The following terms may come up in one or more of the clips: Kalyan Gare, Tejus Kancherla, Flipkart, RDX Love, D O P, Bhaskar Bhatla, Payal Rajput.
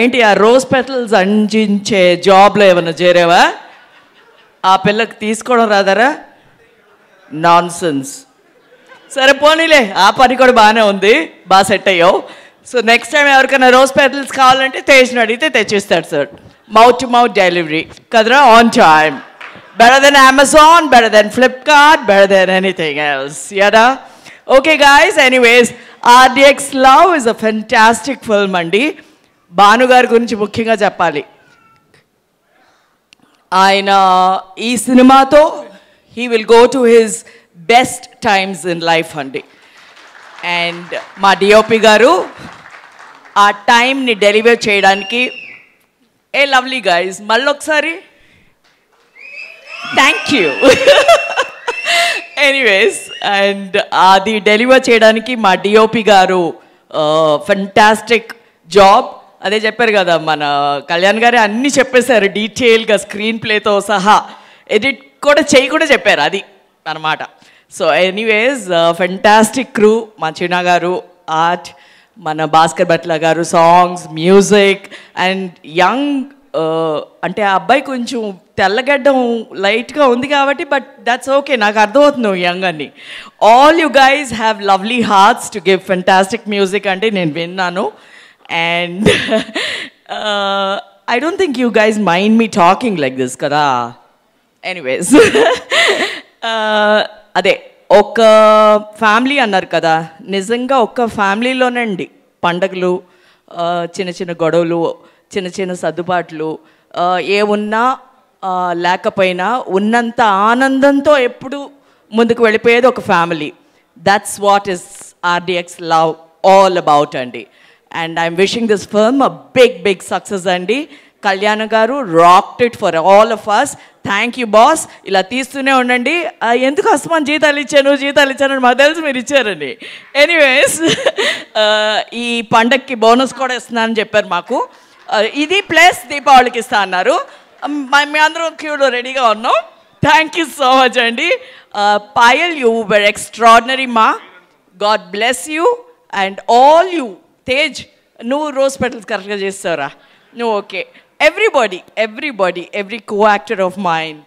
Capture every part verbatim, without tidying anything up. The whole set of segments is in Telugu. ఏంటి ఆ రోజ్ పెటల్స్ అందించే జాబ్లో ఏమన్నా చేరేవా? ఆ పిల్లకి తీసుకోవడం రాదారా? నాన్సెన్స్. సరే పోనీలే, ఆ పని కూడా బాగానే ఉంది, బాగా సెట్ అయ్యావు. సో నెక్స్ట్ టైం ఎవరికైనా రోజ్ పెటల్స్ కావాలంటే తేజ్ని అడిగితే తెచ్చిస్తాడు sir. Mouth to mouth delivery కదరా, on time. Better than Amazon, better than Flipkart, better than anything else. Yada. Okay, guys. Anyways, R D X Love is a fantastic film, Andi. Banu garu gurinchi mukhyangaa cheppali. Aina ee cinema tho he will go to his best times in life, Andi. And ma D O P garu aa time ni deliver cheyadaniki. Hey, lovely guys. Mallokasari. Thank you. Anyways, and Adi deliver cheyadaniki ma D O P garu fantastic job. Ade chepparu kada mana Kalyan gare anni cheppesaru detail ga screenplay tho saha edit kuda cheyi kuda chepparu adi anamata. So anyways, uh, fantastic crew, Machina garu art, mana Bhaskar Bhatla garu songs, music, and young అంటే ఆ అబ్బాయి కొంచెం తెల్లగడ్డం లైట్గా ఉంది కాబట్టి బట్ దట్స్ ఓకే, నాకు అర్థమవుతుంది నువ్వు యంగ్ అని. All you guys have lovely hearts to give fantastic music అంటే నేను విన్నాను. And I don't think you guys mind me talking like this కదా. ఎనీవేస్, అదే ఒక ఫ్యామిలీ అన్నారు కదా, నిజంగా ఒక్క ఫ్యామిలీలోనండి పండగలు, చిన్న చిన్న గొడవలు, చిన్న చిన్న సర్దుబాట్లు, ఏమున్నా లేకపోయినా ఉన్నంత ఆనందంతో ఎప్పుడు ముందుకు వెళ్ళిపోయేది ఒక family. That's what is RDX love all about అండి. And I'm wishing this film a big big success అండి. Kalyan garu rocked it for all of us. Thank you boss, ఇలా తీస్తూనే ఉండండి. ఎందుకు అస్మాన్ జీతాలు ఇచ్చాను జీతాలు ఇచ్చాను అని మాకు తెలిసి మీరు ఇచ్చారని. ఎనీవేస్, ఈ పండగకి బోనస్ కూడా ఇస్తున్నానని చెప్పారు మాకు. ఇది ప్లస్ దీపావళికి ఇస్తా అన్నారు. మీ అందరం క్యూలో రెడీగా ఉన్నాం. థ్యాంక్ యూ సో మచ్ అండి. పాయల్, యూ వెర్ ఎక్స్ట్రాడినరీ మా. God bless you and all you. Tej, నువ్వు రోజ్ పెటల్స్ కరెక్ట్గా చేస్తావురా నువ్వు. Okay, everybody everybody every co actor of mind,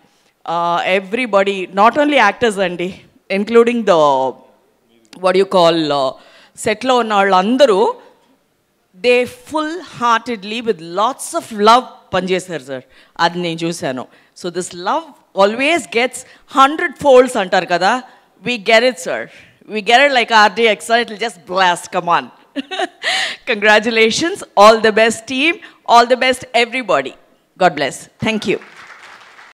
everybody, not only actors అండి, including the what you call సెట్లో ఉన్న వాళ్ళు అందరూ they full heartedly with lots of love పనిచేశారు సార్. అది నేను చూశాను. So this love always gets hundred folds అంటారు కదా. We get it sir, we get it like RDX. It will just blast. Come on. Congratulations, all the best team, All the best, everybody. God bless. Thank you.